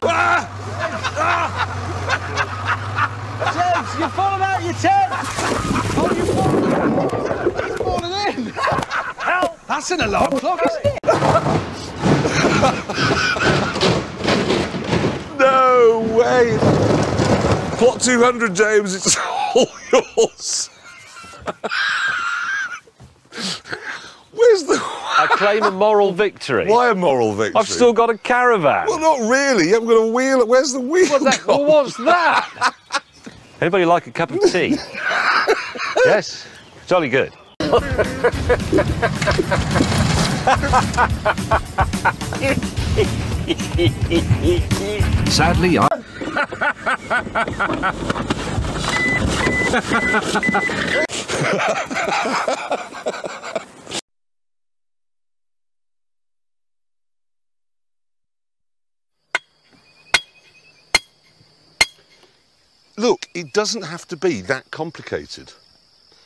James, you're falling out of your tent! Oh, you're falling out! He's falling in! Help! That's an alarm clock, isn't it? No way! Plot 200, James, it's all yours! Where's the... I claim a moral victory. Why a moral victory? I've still got a caravan. Well, not really. You haven't got a wheel. Where's the wheel? Well, what's that? Anybody like a cup of tea? Yes? Jolly good. Sadly, Look, it doesn't have to be that complicated.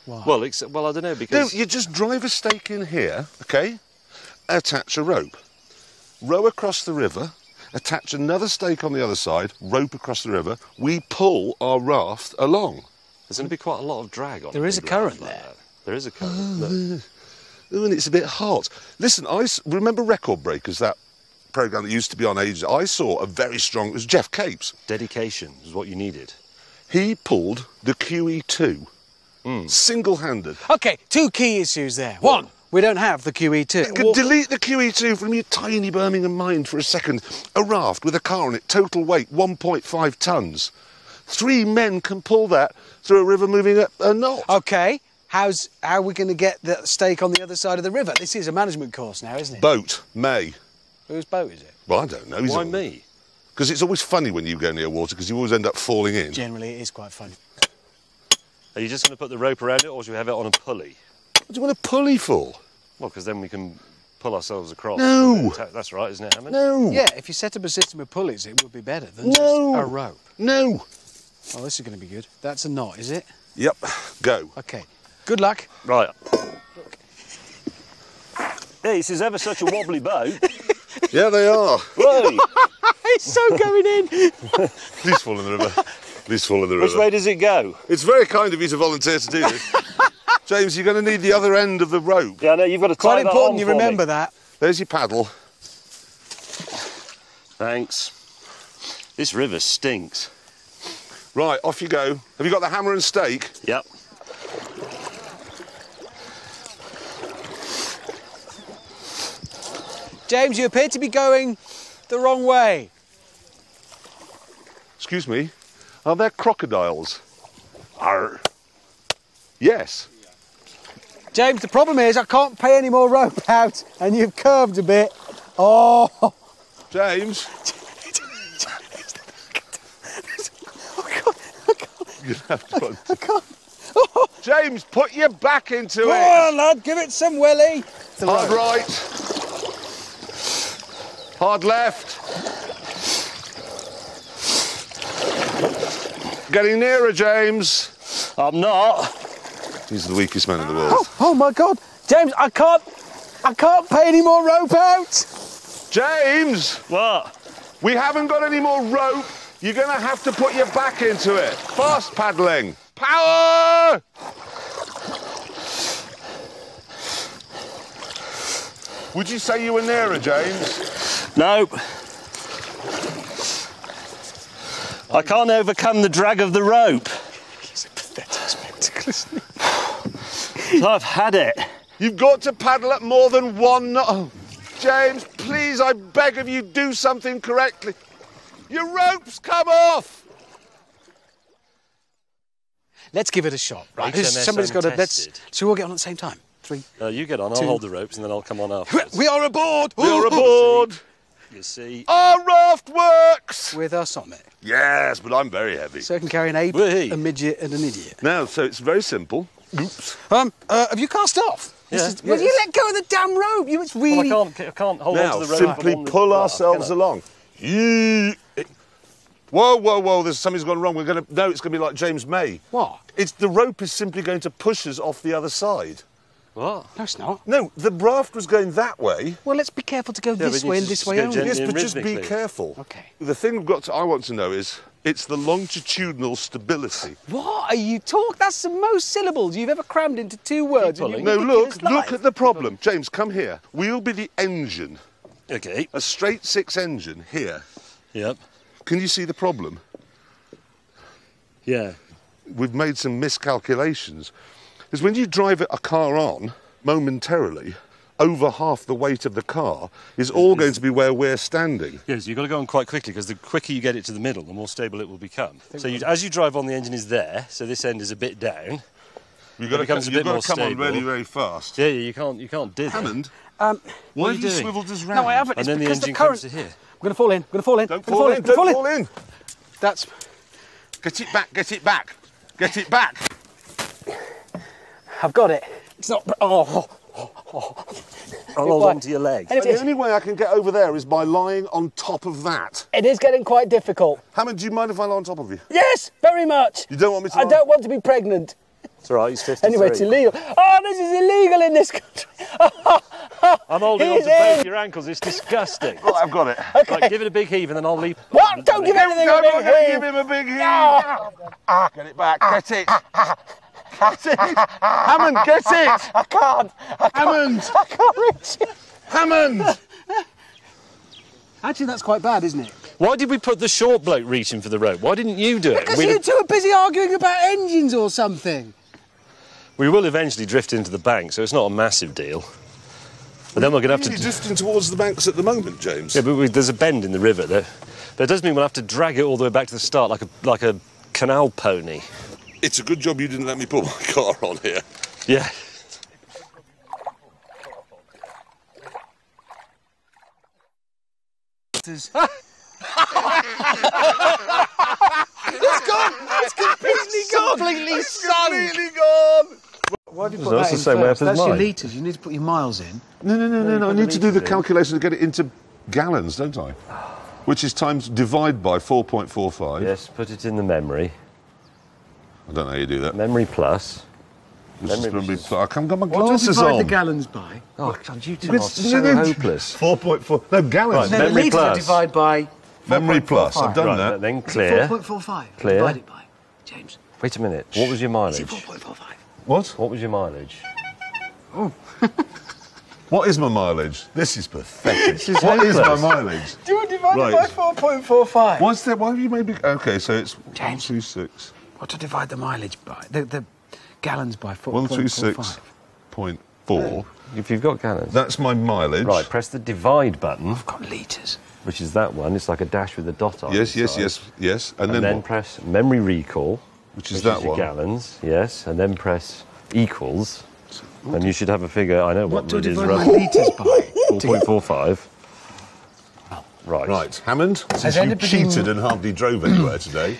Wow. Well, except, well, I don't know, because... No, you just drive a stake in here, OK? Attach a rope. Row across the river, attach another stake on the other side, rope across the river. We pull our raft along. There's going to be quite a lot of drag on it. There is a current there. There is a current there. Oh, and it's a bit hot. Listen, I remember Record Breakers, that programme that used to be on ages. I saw a very strong... It was Jeff Capes. Dedication is what you needed. He pulled the QE2, single-handed. OK, two key issues there. One, we don't have the QE2. Delete the QE2 from your tiny Birmingham mind for a second. A raft with a car on it, total weight, 1.5 tonnes. 3 men can pull that through a river moving up a knot. OK, how are we going to get the stake on the other side of the river? This is a management course now, isn't it? Boat, May. Whose boat is it? Well, I don't know. Why me? Because it's always funny when you go near water, because you always end up falling in. Generally, it is quite funny. Are you just going to put the rope around it, or should we have it on a pulley? What do you want a pulley for? Well, because then we can pull ourselves across. No! That's right, isn't it, Hammond? No! Yeah, if you set up a system of pulleys, it would be better than just a rope. No! Oh, this is going to be good. That's a knot, is it? Yep. Go. OK. Good luck. Right. This is ever such a wobbly boat. Yeah, they are. Whoa! It's so going in. Please fall in the river. Please fall in the river. Which way does it go? It's very kind of you to volunteer to do this. James, you're going to need the other end of the rope. Yeah, I know, you've got to tie that on for me. Quite important you remember that. There's your paddle. Thanks. This river stinks. Right, off you go. Have you got the hammer and stake? Yep. James, you appear to be going the wrong way. Excuse me, are there crocodiles? Arr. Yes. James, the problem is I can't pay any more rope out and you've curved a bit. Oh. James. I can't. Oh. James, put your back into it. Go on, lad, give it some willy. Hard right. Hard left. Getting nearer, James. I'm not. He's the weakest man in the world. Oh my God. James, I can't pay any more rope out. James! What? We haven't got any more rope. You're going to have to put your back into it. Fast paddling. Power! Would you say you were nearer, James? Nope. I can't overcome the drag of the rope. It's a pathetic spectacle, isn't it? So I've had it. You've got to paddle up more than one knot. Oh, James, please, I beg of you, do something correctly. Your rope's come off! Let's give it a shot, right? Somebody's got to... Should we all get on at the same time? 3. You get on, I'll hold the ropes and then I'll come on afterwards. We are aboard! We are aboard! You see. Our raft works! With us on it. Yes, but I'm very heavy. So I can carry an ape, a midget and an idiot. No, so it's very simple. Oops. Have you cast off? Yeah. Well, you let go of the damn rope. It's really... Well, I can't hold on to the rope. Now, simply pull ourselves along. Whoa, whoa, whoa, something's gone wrong. We're going to... No, it's going to be like James May. What? The rope is simply going to push us off the other side. What? No, it's not. No, the raft was going that way. Well, let's be careful to go this way and this way only. Yes, but just be careful. Okay. The thing we've got to, I want to know is, it's the longitudinal stability. What are you talking? That's the most syllables you've ever crammed into two words. No, look at the problem. James, come here. We'll be the engine. Okay. A straight six engine here. Yep. Can you see the problem? Yeah. We've made some miscalculations. Is when you drive a car on, momentarily, over half the weight of the car is all going to be where we're standing. Yes, you've got to go on quite quickly, because the quicker you get it to the middle, the more stable it will become. So you, as you drive on, the engine is there, so this end is a bit down. You've got to come on really, very fast. Yeah, you can't do that. Hammond, why have you swiveled us round? No, I haven't. And then the engine comes to here. I'm going to fall in, I'm going to fall in. Don't fall in, don't fall in. That's... Get it back, get it back, get it back. I've got it. It's not... Oh. I'll hold on to your leg. The only way I can get over there is by lying on top of that. It is getting quite difficult. Hammond, do you mind if I lie on top of you? Yes, very much. You don't want me to lie? I don't want to be pregnant. It's all right, he's 53. Anyway, it's illegal. Oh, this is illegal in this country. I'm holding on to both your ankles. It's disgusting. Well, I've got it. Okay. Right, give it a big heave and then I'll leap. What? Don't give anything a big heave. Don't give him a big heave. No. Get it back. Get it. Get it! Hammond, get it! I can't! Hammond! I can't reach it! Hammond! Actually, that's quite bad, isn't it? Why did we put the short bloke reaching for the rope? Why didn't you do it? Because you two are busy arguing about engines or something. We will eventually drift into the bank, so it's not a massive deal. But then we're going to have to... We're drifting towards the banks at the moment, James. Yeah, but there's a bend in the river, though. But it does mean we'll have to drag it all the way back to the start like a canal pony. It's a good job you didn't let me put my car on here. Yeah. It's gone! It's completely gone! Completely sunk! Completely gone! Why do you put that in first? That's your litres. You need to put your miles in. No. I need to do the calculation to get it into gallons, don't I? Which is times divide by 4.45. Yes, put it in the memory. I don't know how you do that. Memory plus. I can't get my glasses on. What do you divide the gallons by? Oh, God, you two are so hopeless. 4.4. No, gallons. Right, memory plus. Divide by... Memory plus. I've done that. Then clear. 4.45. Clear. Divide it by. James. Wait a minute. What was your mileage? Is it 4.45? What? What was your mileage? Oh. What is my mileage? This is pathetic. What is my mileage? Do you divide it by 4.45? What's that? Why have you made me... OK, so it's 126. What to divide the mileage by? The gallons by 4.45. If you've got gallons. That's my mileage. Right, press the divide button. I've got litres. Which is that one. It's like a dash with a dot on it. Yes. And then press memory recall. Which is your gallons, yes. And then press equals. And you should have a figure. I know what it is. What to divide my litres by? 4.45. Right. Hammond, since you cheated and hardly drove anywhere today...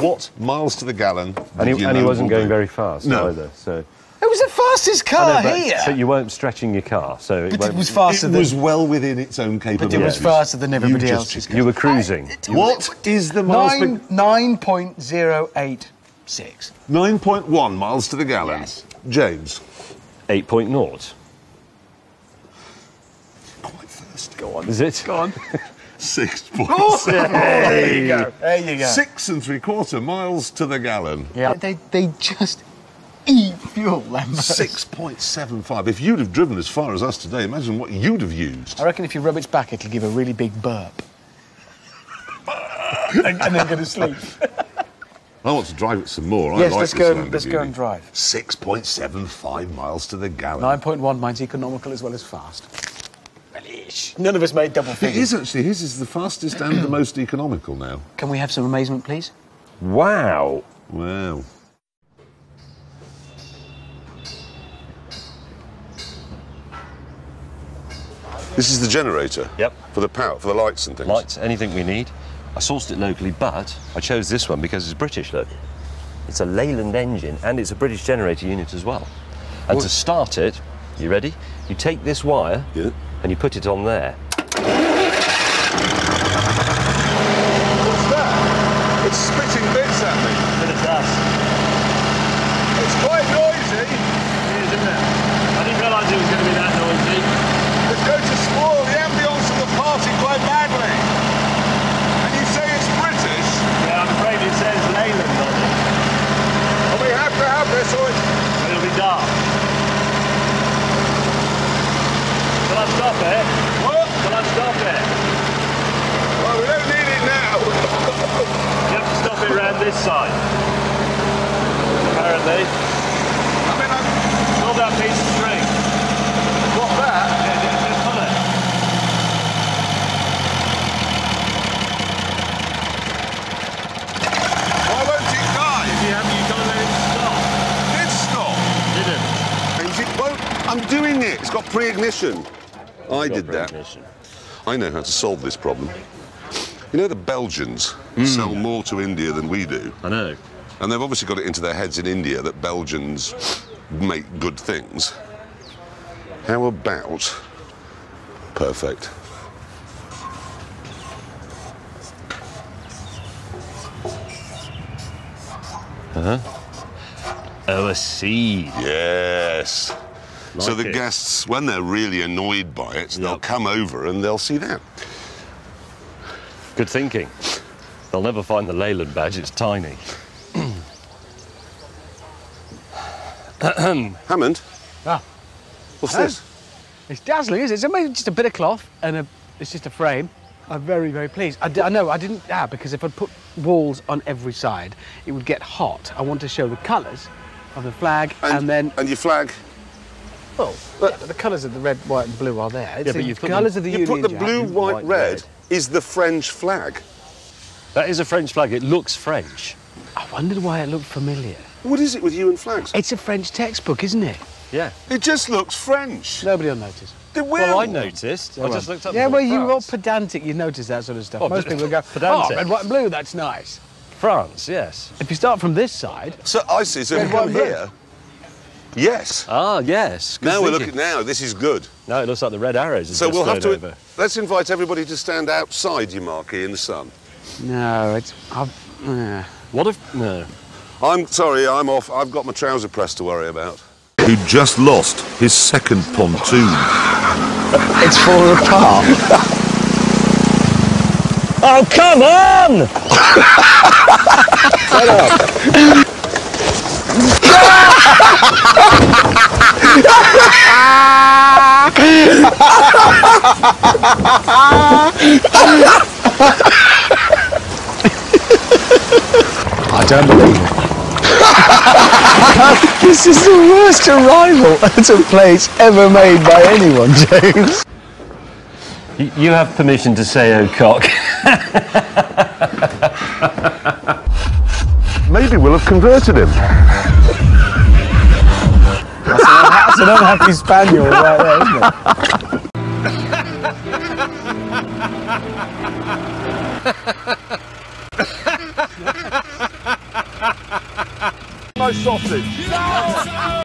What miles to the gallon? And he wasn't going very fast either. So it was the fastest car here. So you weren't stretching your car. So it was faster. It was well within its own capabilities. But it was faster than everybody else's. You were cruising. What is the miles? 9.086. 9.1 miles to the gallon. Yes. James. 8.0. Quite fast. Go on. Is it? Go on. 6.6. Oh, there you go. 6.75 miles to the gallon. Yeah. They just eat fuel, Lambros. 6.75. If you'd have driven as far as us today, imagine what you'd have used. I reckon if you rub its back, it'll give a really big burp. And then go to sleep. I want to drive it some more. Yes, let's go and drive. 6.75 miles to the gallon. 9.1, mine's economical as well as fast. None of us made double figures. It is actually. His is the fastest and the most economical now. Can we have some amazement, please? Wow. Wow. This is the generator? Yep. For the power, for the lights and things? Lights, anything we need. I sourced it locally, but I chose this one because it's British, look. It's a Leyland engine and it's a British generator unit as well. And to start it, you ready? You take this wire... Yeah. And you put it on there. What's that? It's spitting bits at me. A bit of dust. It's quite noisy. It is, isn't it? I didn't pre-ignition. I did that. I know how to solve this problem. You know the Belgians sell more to India than we do? I know. And they've obviously got it into their heads in India that Belgians make good things. How about... perfect. Oh, a seed. Yes. Like so the guests, when they're really annoyed by it, they'll come over and they'll see that. Good thinking. They'll never find the Leyland badge, it's tiny. Hammond? Ah. What's this? It's dazzling, isn't it? It's amazing, just a bit of cloth and a, it's just a frame. I'm very, very pleased. I know I didn't add because if I'd put walls on every side, it would get hot. I want to show the colours of the flag and then... And your flag? Well, yeah, but the colours of the red, white and blue are there. It's the colours of the Union Jack. You put the blue, white, red is the French flag. That is a French flag. It looks French. I wondered why it looked familiar. What is it with you and flags? It's a French textbook, isn't it? Yeah. It just looks French. Nobody will notice. Well, I noticed. I just looked up. Yeah, well, you're all pedantic. You notice that sort of stuff. Oh, most people go, pedantic. Oh, red, white and blue, that's nice. France, yes. If you start from this side... So, I see. So, if we come here... Yes. Ah, yes. Good now we're looking, now this is good. Now it looks like the Red Arrows. So we'll have to, let's invite everybody to stand outside your marquee in the sun. No, it's, what if, no. I'm sorry, I'm off. I've got my trouser press to worry about. Who just lost his second pontoon. It's falling apart. Oh, come on! Shut up. I don't believe it. This is the worst arrival at a place ever made by anyone, James. You have permission to say, oh, cock. Maybe we'll have converted him. That's an unhappy spaniel right there, isn't it? No sausage.